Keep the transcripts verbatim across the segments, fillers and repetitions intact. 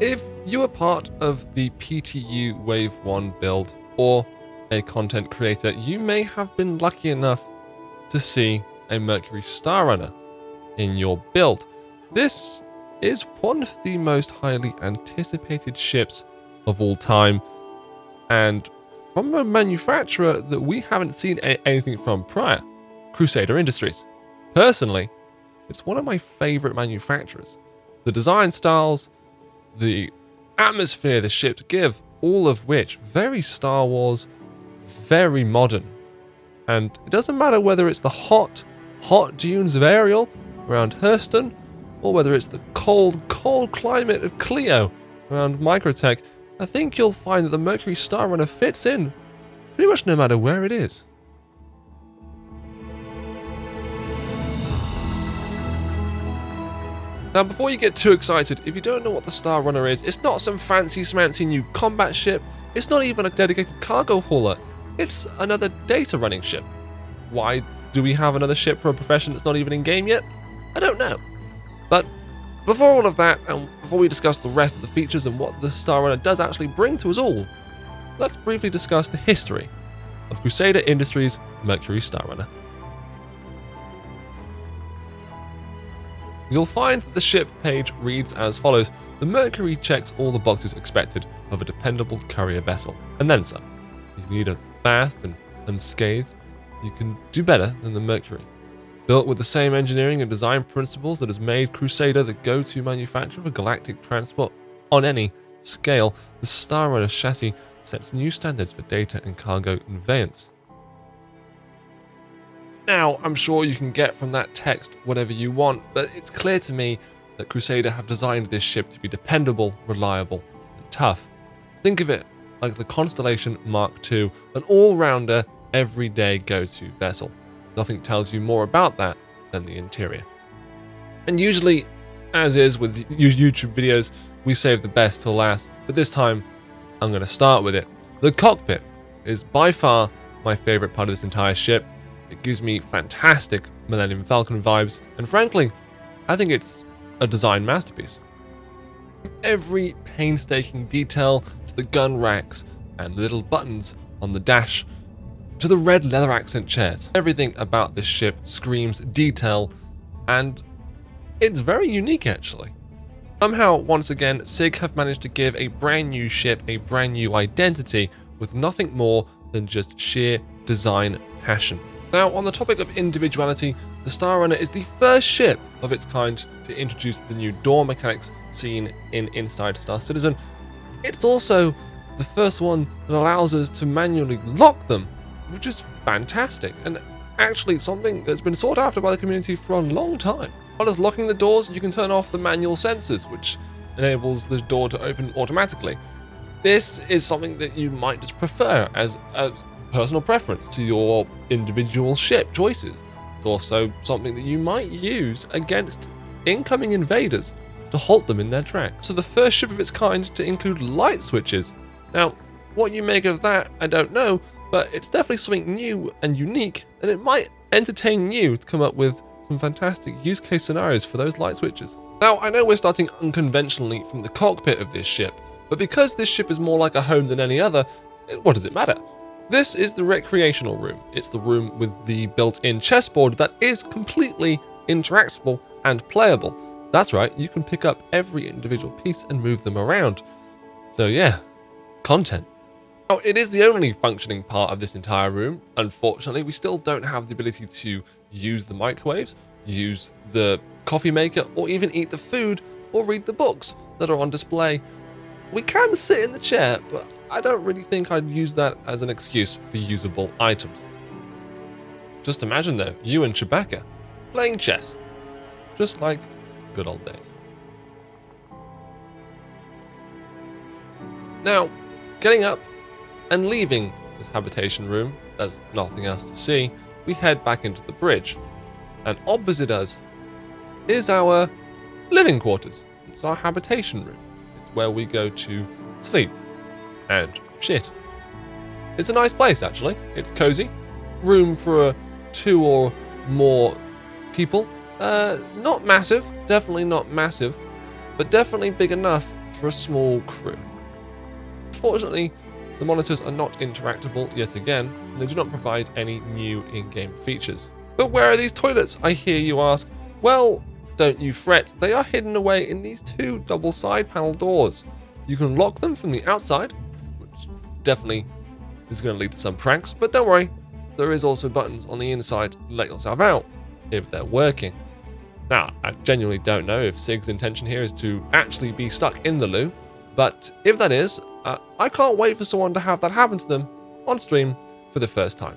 If you are part of the P T U Wave one build or a content creator, you may have been lucky enough to see a Mercury Star Runner in your build. This is one of the most highly anticipated ships of all time, and from a manufacturer that we haven't seen anything from prior, Crusader Industries. Personally, it's one of my favorite manufacturers. The design styles, the atmosphere the ships give, all of which very Star Wars, very modern. And it doesn't matter whether it's the hot, hot dunes of Ariel around Hurston, or whether it's the cold, cold climate of Clio around Microtech, I think you'll find that the Mercury Star Runner fits in pretty much no matter where it is. Now, before you get too excited, if you don't know what the Star Runner is, it's not some fancy-smancy new combat ship. It's not even a dedicated cargo hauler. It's another data running ship. Why do we have another ship for a profession that's not even in game yet? I don't know. But before all of that, and before we discuss the rest of the features and what the Star Runner does actually bring to us all, let's briefly discuss the history of Crusader Industries' Mercury Star Runner. You'll find that the ship page reads as follows. The Mercury checks all the boxes expected of a dependable courier vessel, and then some. If you need a fast and unscathed, you can do better than the Mercury. Built with the same engineering and design principles that has made Crusader the go-to manufacturer for galactic transport on any scale, the Star Runner chassis sets new standards for data and cargo conveyance. Now, I'm sure you can get from that text whatever you want, but it's clear to me that Crusader have designed this ship to be dependable, reliable, and tough. Think of it like the Constellation Mark two, an all-rounder, everyday go-to vessel. Nothing tells you more about that than the interior. And usually, as is with YouTube videos, we save the best till last, but this time, I'm going to start with it. The cockpit is by far my favorite part of this entire ship. It gives me fantastic Millennium Falcon vibes, and frankly, I think it's a design masterpiece. Every painstaking detail, to the gun racks and the little buttons on the dash, to the red leather accent chairs, everything about this ship screams detail, and it's very unique actually. Somehow, once again, SIG have managed to give a brand new ship a brand new identity with nothing more than just sheer design passion. Now, on the topic of individuality, the Star Runner is the first ship of its kind to introduce the new door mechanics seen in Inside Star Citizen. It's also the first one that allows us to manually lock them, which is fantastic, and actually something that's been sought after by the community for a long time. While as locking the doors, you can turn off the manual sensors, which enables the door to open automatically. This is something that you might just prefer as a personal preference to your individual ship choices. It's also something that you might use against incoming invaders to halt them in their tracks. So the first ship of its kind to include light switches. Now, what you make of that, I don't know, but it's definitely something new and unique, and it might entertain you to come up with some fantastic use case scenarios for those light switches. Now, I know we're starting unconventionally from the cockpit of this ship, but because this ship is more like a home than any other, what does it matter? This is the recreational room. It's the room with the built-in chessboard that is completely interactable and playable. That's right, you can pick up every individual piece and move them around. So yeah, content. Now, it is the only functioning part of this entire room. Unfortunately, we still don't have the ability to use the microwaves, use the coffee maker, or even eat the food, or read the books that are on display. We can sit in the chair, but I don't really think I'd use that as an excuse for usable items. Just imagine though, you and Chewbacca playing chess, just like good old days. Now, getting up and leaving this habitation room, there's nothing else to see, we head back into the bridge, and opposite us is our living quarters. It's our habitation room. It's where we go to sleep and shit. It's a nice place actually. It's cozy. Room for uh, two or more people. Uh, not massive, definitely not massive, but definitely big enough for a small crew. Fortunately, the monitors are not interactable yet again, and they do not provide any new in-game features. But where are these toilets, I hear you ask? Well, don't you fret, they are hidden away in these two double side panel doors. You can lock them from the outside, which definitely is going to lead to some pranks, but don't worry, there is also buttons on the inside to let yourself out, if they're working. Now, I genuinely don't know if SIG's intention here is to actually be stuck in the loo, but if that is, uh, I can't wait for someone to have that happen to them on stream for the first time.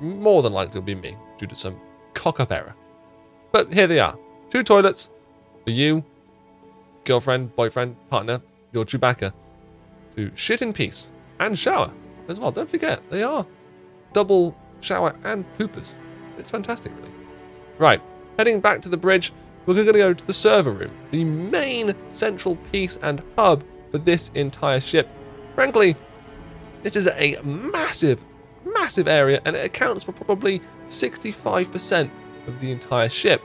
More than likely it'll be me, due to some cock-up error. But here they are, two toilets for you, girlfriend, boyfriend, partner, your Chewbacca, to shit in peace and shower as well. Don't forget, they are double shower and poopers. It's fantastic, really. Right, heading back to the bridge, we're going to go to the server room, the main central piece and hub for this entire ship. Frankly, this is a massive, massive area, and it accounts for probably sixty-five percent of the entire ship.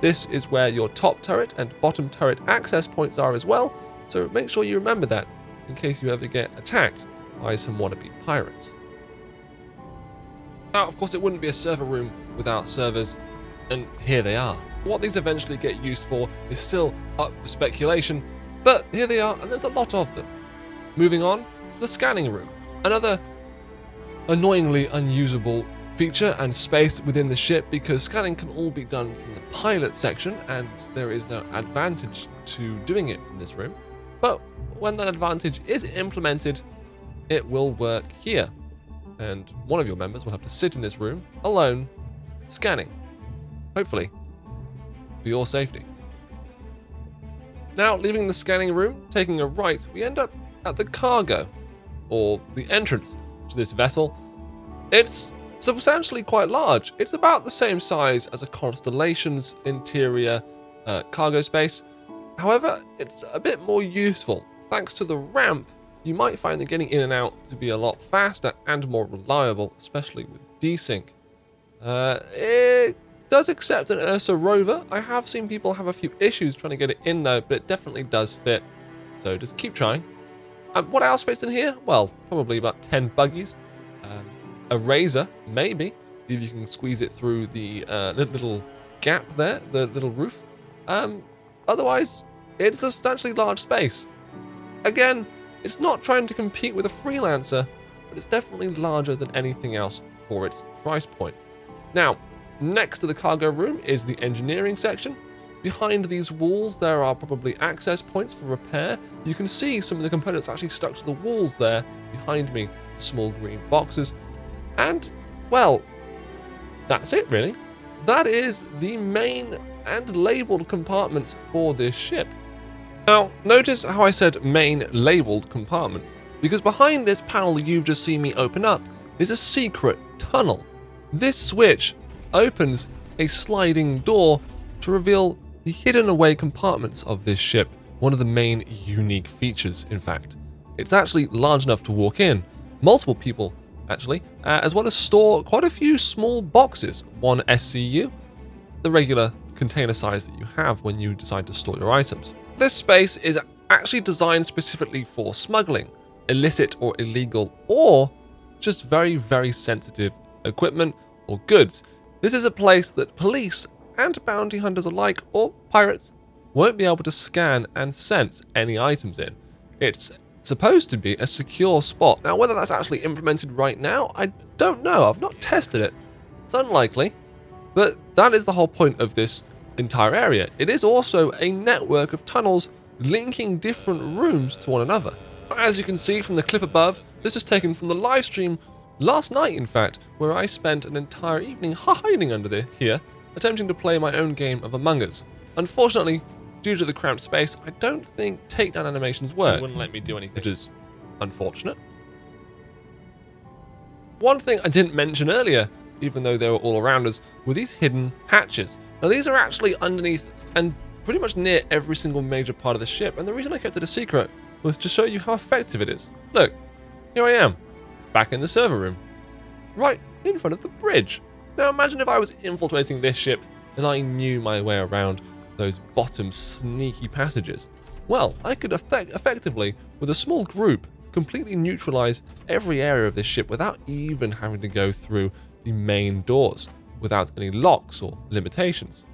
This is where your top turret and bottom turret access points are as well, so make sure you remember that in case you ever get attacked by some wannabe pirates. Now, of course, it wouldn't be a server room without servers, and here they are. What these eventually get used for is still up for speculation, but here they are, and there's a lot of them. Moving on, the scanning room. Another annoyingly unusable feature and space within the ship, because scanning can all be done from the pilot section, and there is no advantage to doing it from this room. But when that advantage is implemented, it will work here, and one of your members will have to sit in this room alone, scanning, hopefully for your safety. Now, leaving the scanning room, taking a right, we end up at the cargo, or the entrance to this vessel. It's substantially quite large. It's about the same size as a Constellation's interior uh, cargo space. However, it's a bit more useful. Thanks to the ramp, you might find that getting in and out to be a lot faster and more reliable, especially with desync. Uh, it does accept an Ursa rover. I have seen people have a few issues trying to get it in though, but it definitely does fit. So just keep trying. Um, what else fits in here? Well, probably about ten buggies, um, a razor, maybe, if you can squeeze it through the uh, little gap there, the little roof. Um, otherwise, it's a substantially large space. Again, it's not trying to compete with a Freelancer, but it's definitely larger than anything else for its price point. Now, next to the cargo room is the engineering section. Behind these walls, there are probably access points for repair. You can see some of the components actually stuck to the walls there. Behind me, small green boxes. And, well, that's it, really. That is the main and labeled compartments for this ship. Now, notice how I said main labeled compartments, because behind this panel you've just seen me open up is a secret tunnel. This switch opens a sliding door to reveal the hidden away compartments of this ship, one of the main unique features, in fact. It's actually large enough to walk in, multiple people actually, uh, as well as store quite a few small boxes, one S C U, the regular container size that you have when you decide to store your items. This space is actually designed specifically for smuggling, illicit or illegal, or just very, very sensitive equipment or goods. This is a place that police and bounty hunters alike, or pirates, won't be able to scan and sense any items in. It's supposed to be a secure spot. Now, whether that's actually implemented right now, I don't know. I've not tested it. It's unlikely, but that is the whole point of this entire area. It is also a network of tunnels linking different rooms to one another. As you can see from the clip above, this is taken from the live stream last night, in fact, where I spent an entire evening hiding under the, here, attempting to play my own game of Among Us. Unfortunately, due to the cramped space, I don't think takedown animations work. It wouldn't let me do anything, which is unfortunate. One thing I didn't mention earlier, even though they were all around us, were these hidden hatches. Now, these are actually underneath and pretty much near every single major part of the ship, and the reason I kept it a secret was to show you how effective it is. Look, here I am, back in the server room, right in front of the bridge. Now imagine if I was infiltrating this ship and I knew my way around those bottom sneaky passages. Well, I could effect effectively, with a small group, completely neutralize every area of this ship without even having to go through the main doors, without any locks or limitations.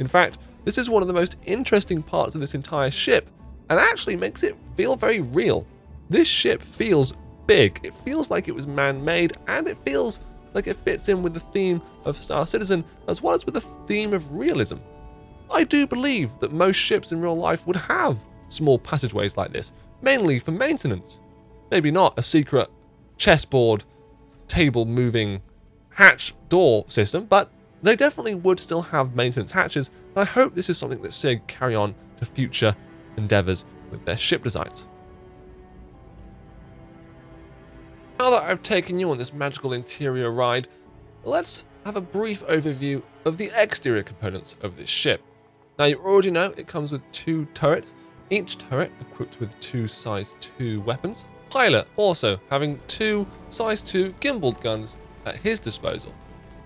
In fact, this is one of the most interesting parts of this entire ship, and actually makes it feel very real. This ship feels big, it feels like it was man-made, and it feels like it fits in with the theme of Star Citizen, as well as with the theme of realism. I do believe that most ships in real life would have small passageways like this, mainly for maintenance. Maybe not a secret chessboard, table-moving hatch door system, but they definitely would still have maintenance hatches, and I hope this is something that SIG carry on to future endeavours with their ship designs. Now that I've taken you on this magical interior ride, let's have a brief overview of the exterior components of this ship. Now you already know it comes with two turrets, each turret equipped with two size two weapons. Pilot also having two size two gimbaled guns at his disposal.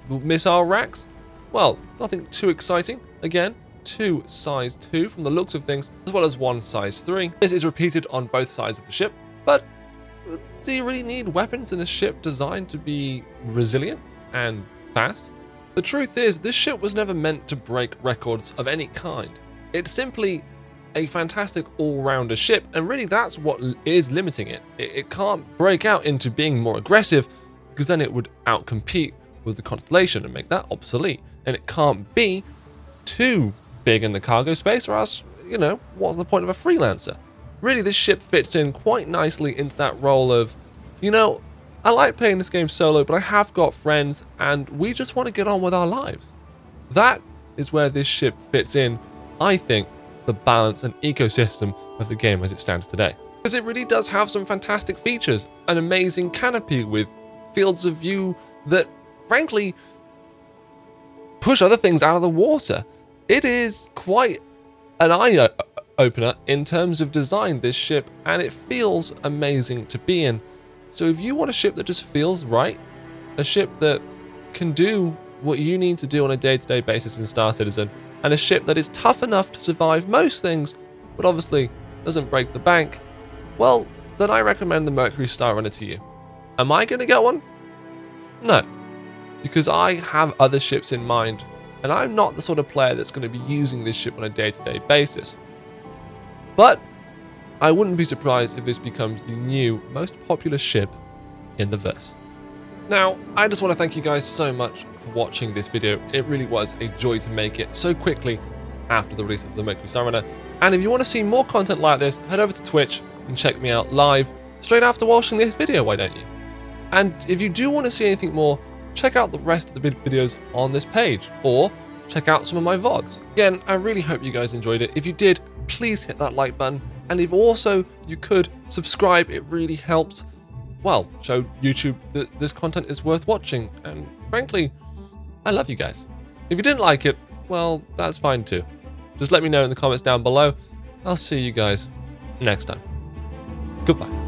Missile racks? Well, nothing too exciting. Again, two size two from the looks of things, as well as one size three. This is repeated on both sides of the ship, but do you really need weapons in a ship designed to be resilient and fast? The truth is, this ship was never meant to break records of any kind. It's simply a fantastic all-rounder ship, and really that's what is limiting it. it. It can't break out into being more aggressive, because then it would outcompete with the Constellation and make that obsolete. And it can't be too big in the cargo space, or else, you know, what's the point of a Freelancer? Really, this ship fits in quite nicely into that role of, you know, I like playing this game solo, but I have got friends and we just want to get on with our lives. That is where this ship fits in, I think, the balance and ecosystem of the game as it stands today. Because it really does have some fantastic features, an amazing canopy with fields of view that, frankly, push other things out of the water. It is quite an eye opener in terms of design, this ship, and it feels amazing to be in. So if you want a ship that just feels right, a ship that can do what you need to do on a day-to-day basis in Star Citizen, and a ship that is tough enough to survive most things but obviously doesn't break the bank, well, then I recommend the Mercury Star Runner to you. Am I going to get one? No, because I have other ships in mind, and I'm not the sort of player that's going to be using this ship on a day-to-day basis. But I wouldn't be surprised if this becomes the new, most popular ship in the verse. Now, I just want to thank you guys so much for watching this video. It really was a joy to make it so quickly after the release of the Mercury Star Runner. And if you want to see more content like this, head over to Twitch and check me out live straight after watching this video, why don't you? And if you do want to see anything more, check out the rest of the videos on this page, or check out some of my V O Ds. Again, I really hope you guys enjoyed it. If you did, please hit that like button, and if also you could subscribe, it really helps, well, show YouTube that this content is worth watching, and frankly, I love you guys. If you didn't like it, well, that's fine too. Just let me know in the comments down below. I'll see you guys next time. Goodbye.